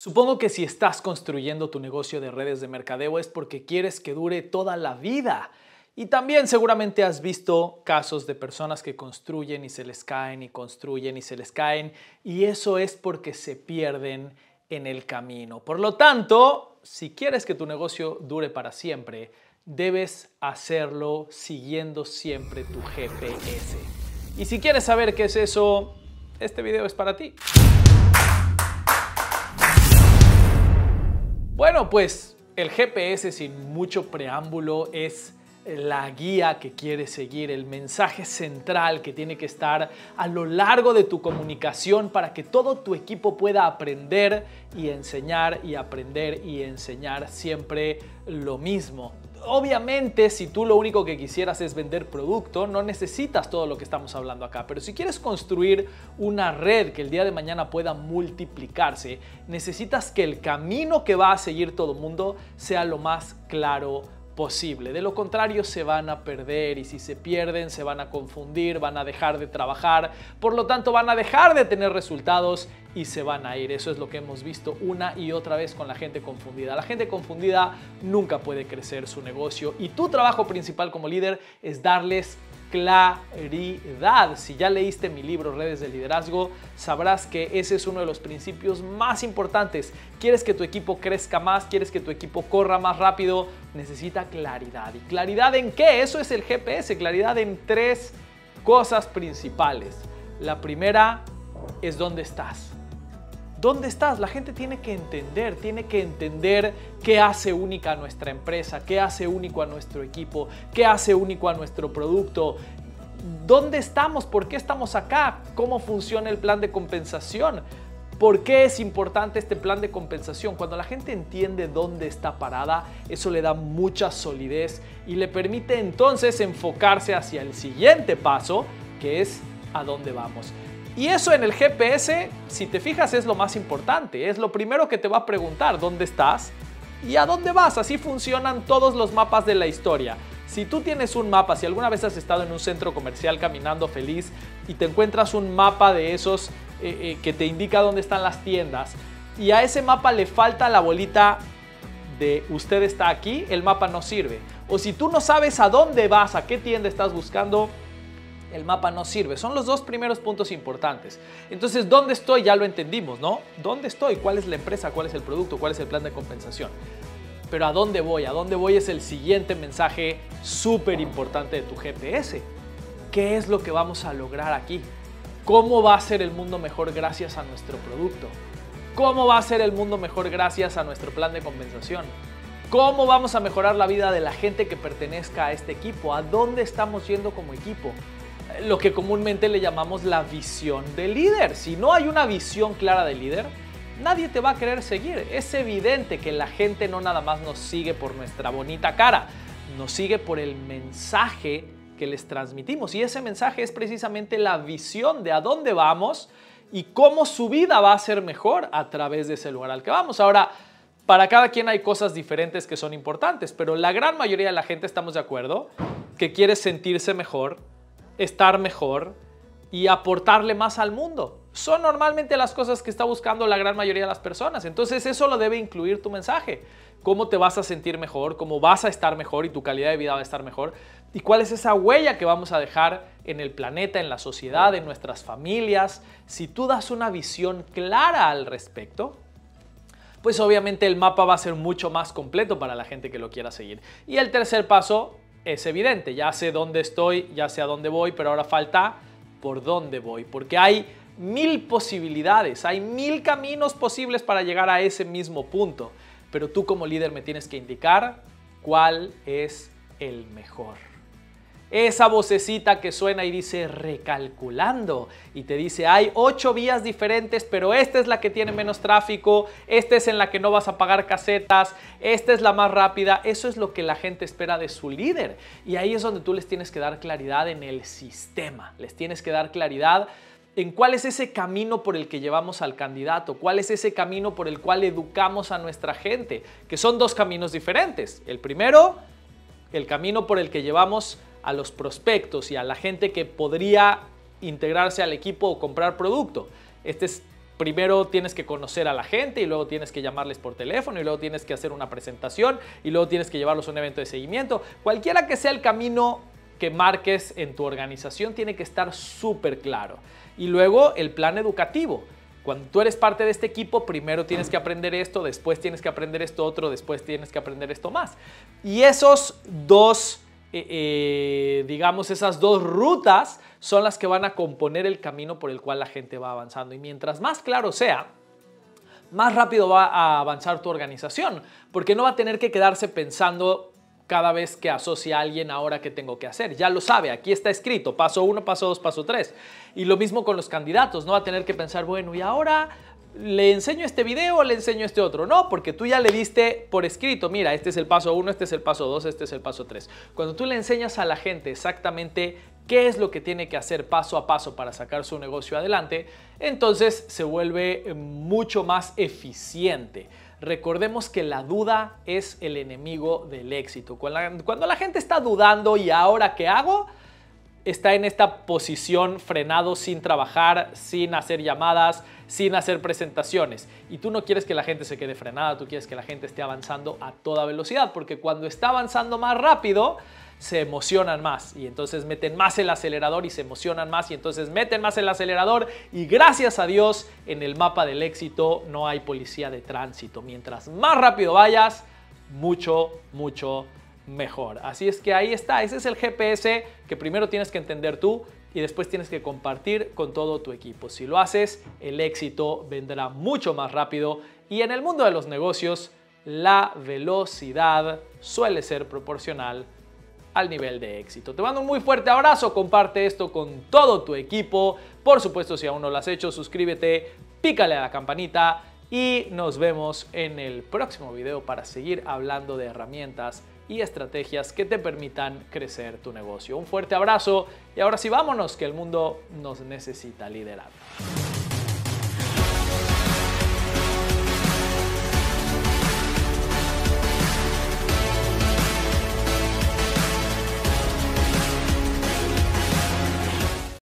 Supongo que si estás construyendo tu negocio de redes de mercadeo es porque quieres que dure toda la vida. Y también seguramente has visto casos de personas que construyen y se les caen y construyen y se les caen. Y eso es porque se pierden en el camino. Por lo tanto, si quieres que tu negocio dure para siempre, debes hacerlo siguiendo siempre tu GPS. Y si quieres saber qué es eso, este video es para ti. Bueno, pues el GPS, sin mucho preámbulo, es la guía que quieres seguir, el mensaje central que tiene que estar a lo largo de tu comunicación para que todo tu equipo pueda aprender y enseñar y aprender y enseñar siempre lo mismo. Obviamente, si tú lo único que quisieras es vender producto, no necesitas todo lo que estamos hablando acá. Pero si quieres construir una red que el día de mañana pueda multiplicarse, necesitas que el camino que va a seguir todo el mundo sea lo más claro posible. De lo contrario, se van a perder y si se pierden, se van a confundir, van a dejar de trabajar. Por lo tanto, van a dejar de tener resultados y se van a ir. Eso es lo que hemos visto una y otra vez con la gente confundida. La gente confundida nunca puede crecer su negocio y tu trabajo principal como líder es darles claridad. Si ya leíste mi libro Redes de Liderazgo, sabrás que ese es uno de los principios más importantes. Quieres que tu equipo crezca más, quieres que tu equipo corra más rápido, necesita claridad. ¿Y claridad en qué? Eso es el GPS, claridad en tres cosas principales. La primera es dónde estás. ¿Dónde estás? La gente tiene que entender qué hace única a nuestra empresa, qué hace único a nuestro equipo, qué hace único a nuestro producto. ¿Dónde estamos? ¿Por qué estamos acá? ¿Cómo funciona el plan de compensación? ¿Por qué es importante este plan de compensación? Cuando la gente entiende dónde está parada, eso le da mucha solidez y le permite entonces enfocarse hacia el siguiente paso, que es a dónde vamos. Y eso en el GPS, si te fijas, es lo más importante. Es lo primero que te va a preguntar dónde estás y a dónde vas. Así funcionan todos los mapas de la historia. Si tú tienes un mapa, si alguna vez has estado en un centro comercial caminando feliz y te encuentras un mapa de esos que te indica dónde están las tiendas y a ese mapa le falta la bolita de usted está aquí, el mapa no sirve. O si tú no sabes a dónde vas, a qué tienda estás buscando, el mapa no sirve. Son los dos primeros puntos importantes. Entonces, ¿dónde estoy? Ya lo entendimos, ¿no? ¿Dónde estoy? ¿Cuál es la empresa? ¿Cuál es el producto? ¿Cuál es el plan de compensación? Pero ¿a dónde voy? ¿A dónde voy? Es el siguiente mensaje súper importante de tu GPS. ¿Qué es lo que vamos a lograr aquí? ¿Cómo va a ser el mundo mejor gracias a nuestro producto? ¿Cómo va a ser el mundo mejor gracias a nuestro plan de compensación? ¿Cómo vamos a mejorar la vida de la gente que pertenezca a este equipo? ¿A dónde estamos yendo como equipo? Lo que comúnmente le llamamos la visión del líder. Si no hay una visión clara del líder, nadie te va a querer seguir. Es evidente que la gente no nada más nos sigue por nuestra bonita cara, nos sigue por el mensaje que les transmitimos. Y ese mensaje es precisamente la visión de a dónde vamos y cómo su vida va a ser mejor a través de ese lugar al que vamos. Ahora, para cada quien hay cosas diferentes que son importantes, pero la gran mayoría de la gente estamos de acuerdo que quiere sentirse mejor, estar mejor y aportarle más al mundo. Son normalmente las cosas que está buscando la gran mayoría de las personas. Entonces eso lo debe incluir tu mensaje. Cómo te vas a sentir mejor, cómo vas a estar mejor y tu calidad de vida va a estar mejor. Y cuál es esa huella que vamos a dejar en el planeta, en la sociedad, en nuestras familias. Si tú das una visión clara al respecto, pues obviamente el mapa va a ser mucho más completo para la gente que lo quiera seguir. Y el tercer paso es evidente, ya sé dónde estoy, ya sé a dónde voy, pero ahora falta por dónde voy, porque hay 1000 posibilidades, hay 1000 caminos posibles para llegar a ese mismo punto, pero tú como líder me tienes que indicar cuál es el mejor. Esa vocecita que suena y dice recalculando y te dice hay 8 vías diferentes, pero esta es la que tiene menos tráfico, esta es en la que no vas a pagar casetas, esta es la más rápida. Eso es lo que la gente espera de su líder y ahí es donde tú les tienes que dar claridad en el sistema, les tienes que dar claridad en cuál es ese camino por el que llevamos al candidato, cuál es ese camino por el cual educamos a nuestra gente, que son dos caminos diferentes. El primero, el camino por el que llevamos a los prospectos y a la gente que podría integrarse al equipo o comprar producto. Este es primero tienes que conocer a la gente y luego tienes que llamarles por teléfono y luego tienes que hacer una presentación y luego tienes que llevarlos a un evento de seguimiento. Cualquiera que sea el camino que marques en tu organización tiene que estar súper claro. Y luego el plan educativo. Cuando tú eres parte de este equipo, primero tienes que aprender esto, después tienes que aprender esto otro, después tienes que aprender esto más. Y esos dos, digamos, esas dos rutas son las que van a componer el camino por el cual la gente va avanzando. Y mientras más claro sea, más rápido va a avanzar tu organización, porque no va a tener que quedarse pensando cada vez que asocia a alguien, ahora qué tengo que hacer. Ya lo sabe, aquí está escrito, paso 1, paso 2, paso 3. Y lo mismo con los candidatos, no va a tener que pensar, bueno, y ahora le enseño este video o le enseño este otro. No, porque tú ya le diste por escrito, mira, este es el paso 1, este es el paso 2, este es el paso 3. Cuando tú le enseñas a la gente exactamente qué es lo que tiene que hacer paso a paso para sacar su negocio adelante, entonces se vuelve mucho más eficiente. Recordemos que la duda es el enemigo del éxito. Cuando la gente está dudando y ahora qué hago, está en esta posición frenado, sin trabajar, sin hacer llamadas, sin hacer presentaciones. Y tú no quieres que la gente se quede frenada, tú quieres que la gente esté avanzando a toda velocidad, porque cuando está avanzando más rápido, se emocionan más y entonces meten más el acelerador y se emocionan más y entonces meten más el acelerador y gracias a Dios en el mapa del éxito no hay policía de tránsito. Mientras más rápido vayas, mucho mejor. Así es que ahí está, ese es el GPS que primero tienes que entender tú y después tienes que compartir con todo tu equipo. Si lo haces, el éxito vendrá mucho más rápido y en el mundo de los negocios la velocidad suele ser proporcional al nivel de éxito. Te mando un muy fuerte abrazo, comparte esto con todo tu equipo. Por supuesto, si aún no lo has hecho, suscríbete, pícale a la campanita y nos vemos en el próximo video para seguir hablando de herramientas y estrategias que te permitan crecer tu negocio. Un fuerte abrazo y ahora sí vámonos, que el mundo nos necesita liderar.